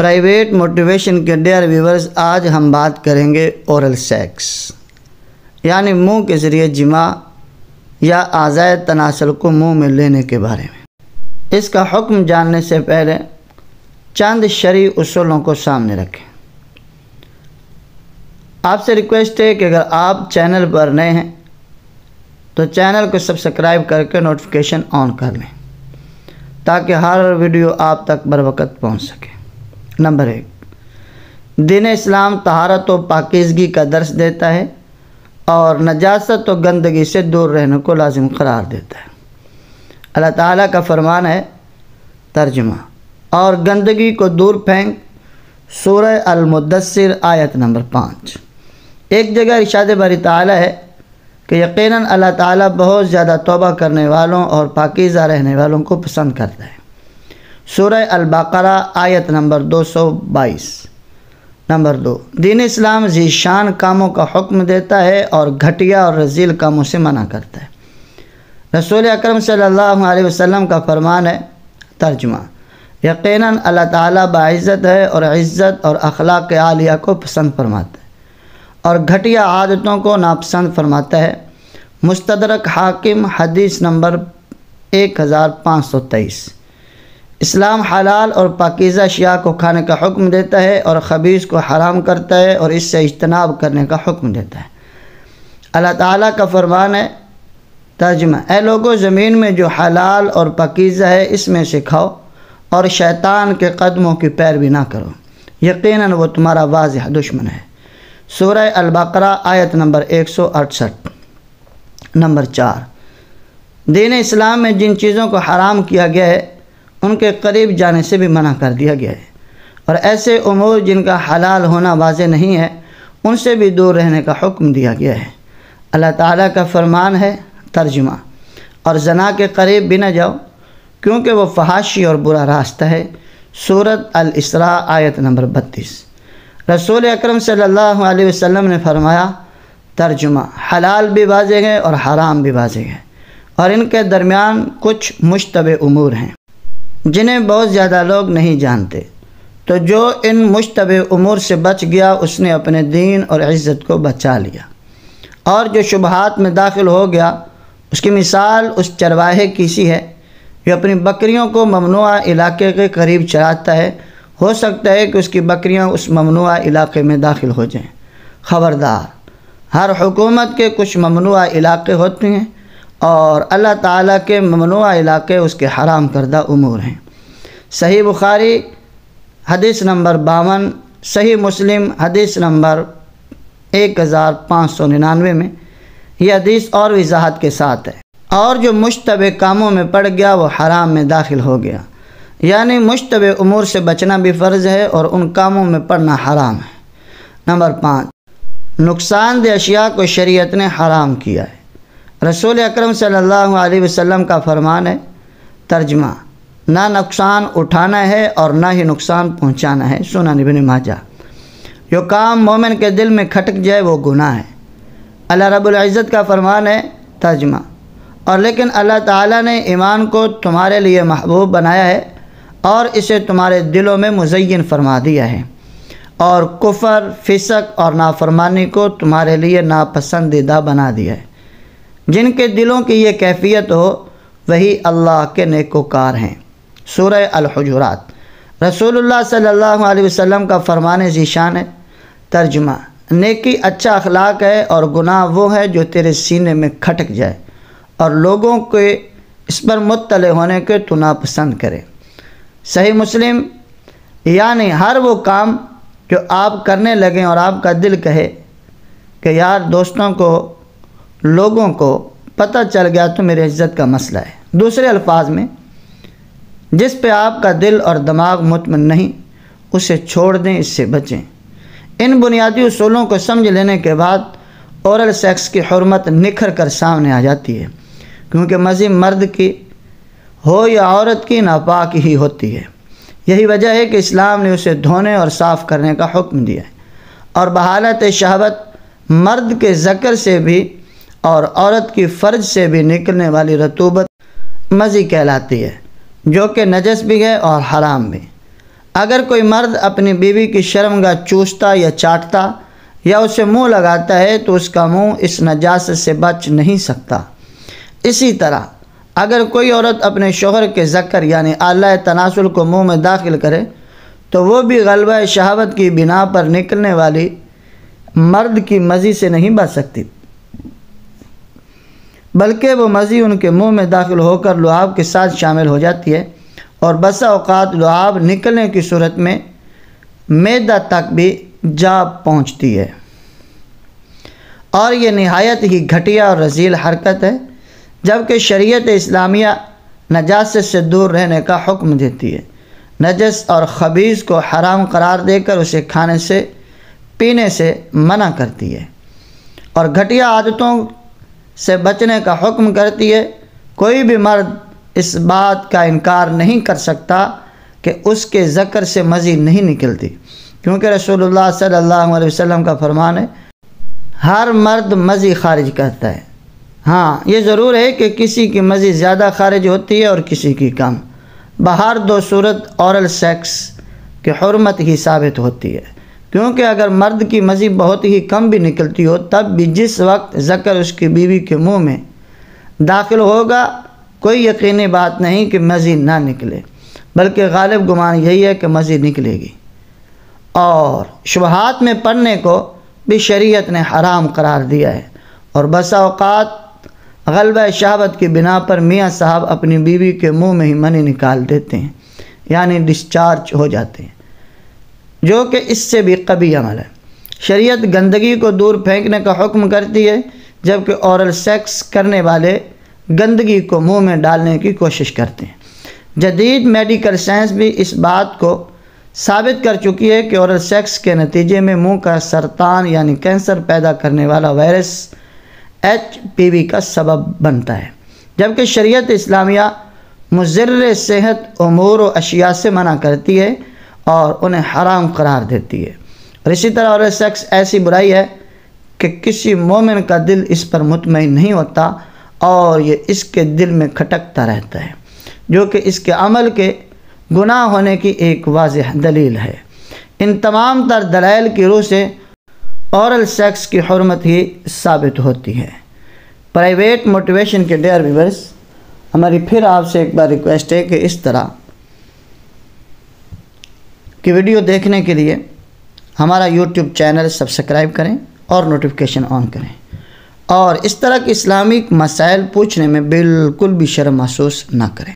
Private motivation के dear viewers, आज हम बात करेंगे ओरल सेक्स यानी मुंह के ज़रिए जिमा या आज़ाए तनासल को मुंह में लेने के बारे में। इसका हुक्म जानने से पहले चंद शरई उसूलों को सामने रखें। आपसे रिक्वेस्ट है कि अगर आप चैनल पर नए हैं तो चैनल को सब्सक्राइब करके नोटिफिकेशन ऑन कर लें ताकि हर वीडियो आप तक बर वक्त पहुँच सके। नंबर 1, दीन इस्लाम तहारत और पाकीज़गी का दर्स देता है और नजासत और गंदगी से दूर रहने को लाजिम करार देता है। अल्लाह ताला का फरमान है तर्जुमा, और गंदगी को दूर फेंक, सूरह अल-मुद्दस्सिर आयत नंबर 5। एक जगह इरशाद बारी ताला है कि यकीनन अल्लाह ताला बहुत ज़्यादा तौबा करने वालों और पाकीज़ा रहने वालों को पसंद करता है। सूरह अल-बकरा आयत नंबर 222। नंबर 2, दीन इस्लाम ज़ीशान कामों का हुक्म देता है और घटिया और रजील कामों से मना करता है। रसूल अकरम सल्लल्लाहु अलैहि वसल्लम का फरमान है तर्जुमा, यकीनन अल्लाह ताला बाइज़्ज़त है और इज़्ज़त और अखलाक आलिया को पसंद फरमाता है और घटिया आदतों को नापसंद फरमाता है। मुस्तदरक हाकिम हदीस नंबर 1523। इस्लाम हलाल और पाकीज़ा अशिया को खाने का हुक्म देता है और खबीस को हराम करता है और इससे इज्तनाब करने का हुक्म देता है। अल्लाह ताला का फरमान है तर्जुमा, ऐ लोगों, ज़मीन में जो हलाल और पाकीज़ा है इसमें से खाओ और शैतान के कदमों की पैरवी ना करो, यकीनन वो तुम्हारा वाज़ेह दुश्मन है। सूरह अल-बकरा आयत नंबर 168। नंबर 4, दीन इस्लाम में जिन चीज़ों को हराम किया गया है उनके करीब जाने से भी मना कर दिया गया है और ऐसे उमूर जिनका हलाल होना वाज़ेह नहीं है उनसे भी दूर रहने का हुक्म दिया गया है। अल्लाह ताला का फरमान है तर्जुमा, और जना के करीब भी न जाओ क्योंकि वह फहाशी और बुरा रास्ता है। सूरत अल-इसरा आयत नंबर 32। रसूल अकरम सल्लल्लाहु अलैहि वसल्लम ने फरमाया तर्जुमा, हलाल भी वाज़ेह है और हराम भी वाज़ेह है और इनके दरमियान कुछ मुश्तबे उमूर हैं जिन्हें बहुत ज़्यादा लोग नहीं जानते, तो जो इन मुश्तबे उमूर से बच गया उसने अपने दीन और इज़्ज़त को बचा लिया, और जो शुबहात में दाखिल हो गया उसकी मिसाल उस चरवाहे की सी है जो अपनी बकरियों को ममनुआ इलाके के करीब चराता है, हो सकता है कि उसकी बकरियां उस ममनुआ इलाके में दाखिल हो जाएं। ख़बरदार, हर हुकूमत के कुछ ममनुआ इलाके होते हैं और अल्लाह ताला के ममनुआ इलाके उसके हराम करदा उमूर हैं। सही बुखारी हदीस नंबर 52, सही मुस्लिम हदीस नंबर 1599 में यह हदीस और वजाहत के साथ है। और जो मुश्तबे कामों में पड़ गया वो हराम में दाखिल हो गया, यानी मुश्तबे उमूर से बचना भी फ़र्ज़ है और उन कामों में पड़ना हराम है। नंबर 5, नुकसानदेह अशिया को शरीयत ने हराम किया है। रसूल अकरम सल्लल्लाहु अलैहि वसल्लम का फरमान है तर्जुमा, ना नुकसान उठाना है और ना ही नुकसान पहुँचाना है। सुनन इब्न माजा। जो काम मोमिन के दिल में खटक जाए वो गुनाह है। अल्लाह रब्बुल इज़्ज़त का फरमान है तर्जुमा, और लेकिन अल्लाह ताला ने ईमान को तुम्हारे लिए महबूब बनाया है और इसे तुम्हारे दिलों में मुज़य्यन फरमा दिया है और कुफ़र, फ़िस्क और नाफरमानी को तुम्हारे लिए नापसंदीदा बना दिया है। जिनके दिलों की ये कैफियत हो वही अल्लाह के नेकोकार हैं। सूरह अल-हुजूरात। रसूलुल्लाह सल्लल्लाहु अलैहि वसल्लम का फरमान ज़ीशान है तर्जुमा, नेकी अच्छा अखलाक है और गुनाह वो है जो तेरे सीने में खटक जाए और लोगों के इस पर मुत्तले होने के तू नापसंद करे। सही मुस्लिम, यानी हर वो काम जो आप करने लगें और आपका दिल कहे कि यार दोस्तों को, लोगों को पता चल गया तो मेरी इज्जत का मसला है। दूसरे अल्फाज में, जिस पे आपका दिल और दिमाग मुतमइन नहीं उसे छोड़ दें, इससे बचें। इन बुनियादी उसूलों को समझ लेने के बाद औरल सेक्स की हुर्मत निखर कर सामने आ जाती है, क्योंकि मज़ीद मर्द की हो या औरत की नापाक ही होती है। यही वजह है कि इस्लाम ने उसे धोने और साफ़ करने का हुक्म दिया है, और बहालत शहवत मर्द के ज़कर से भी और औरत की फ़र्ज से भी निकलने वाली रतूबत मज़ी कहलाती है, जो कि नजस भी है और हराम भी। अगर कोई मर्द अपनी बीवी की शर्मगाह चूसता या चाटता या उसे मुंह लगाता है तो उसका मुंह इस नजास्त से बच नहीं सकता। इसी तरह अगर कोई औरत अपने शोहर के ज़कर यानी आला तनासुल को मुंह में दाखिल करे तो वो भी गलबा शहावत की बिना पर निकलने वाली मर्द की मज़ी से नहीं बच सकती, बल्कि वो मज़ी उनके मुंह में दाखिल होकर लुआब के साथ शामिल हो जाती है और बसा औकात लुआब निकलने की सूरत में मैदा तक भी जा पहुँचती है। और ये नहायत ही घटिया और रजील हरकत है, जबकि शरीयत इस्लामिया नजासत से दूर रहने का हुक्म देती है। नजस और खबीज़ को हराम करार देकर उसे खाने से पीने से मना करती है और घटिया आदतों से बचने का हुक्म करती है। कोई भी मर्द इस बात का इनकार नहीं कर सकता कि उसके ज़कर से मज़ी नहीं निकलती, क्योंकि रसूलुल्लाह सल्लल्लाहु अलैहि वसल्लम का फरमान है हर मर्द मज़ी खारिज करता है। हाँ, ये ज़रूर है कि किसी की मज़ी ज़्यादा खारिज होती है और किसी की कम। बाहर दो सूरत औरल सेक्स की हुर्मत ही साबित होती है, क्योंकि अगर मर्द की मज़ी बहुत ही कम भी निकलती हो तब भी जिस वक्त ज़कर उसकी बीवी के मुंह में दाखिल होगा कोई यकीनी बात नहीं कि मज़ी ना निकले, बल्कि गालिब गुमान यही है कि मज़ी निकलेगी। और शुबहात में पड़ने को भी शरीयत ने हराम करार दिया है और बसा औकात गलबा शहावत की बिना पर मियाँ साहब अपनी बीवी के मुंह में ही मनी निकाल देते हैं, यानी डिस्चार्ज हो जाते हैं, जो कि इससे भी कभी अमल है। शरीयत गंदगी को दूर फेंकने का हुक्म करती है, जबकि औरल सेक्स करने वाले गंदगी को मुंह में डालने की कोशिश करते हैं। जदीद मेडिकल साइंस भी इस बात को साबित कर चुकी है कि औरल सेक्स के नतीजे में मुंह का सरतान यानी कैंसर पैदा करने वाला वायरस HPV का सबब बनता है, जबकि शरीयत इस्लामिया मुज़र्र सेहत उमूर और अशिया से मना करती है और उन्हें हराम करार देती है। और इसी तरह औरल सेक्स ऐसी बुराई है कि किसी मोमिन का दिल इस पर मुतमईन नहीं होता और ये इसके दिल में खटकता रहता है, जो कि इसके अमल के गुनाह होने की एक वाज़ेह दलील है। इन तमाम तर दलाइल की रूह से औरल सेक्स की हुर्मत ही साबित होती है। प्राइवेट मोटिवेशन के डियर व्यूअर्स, हमारी फिर आपसे एक बार रिक्वेस्ट है कि इस तरह की वीडियो देखने के लिए हमारा यूट्यूब चैनल सब्सक्राइब करें और नोटिफिकेशन ऑन करें और इस तरह के इस्लामिक मसाइल पूछने में बिल्कुल भी शर्म महसूस ना करें।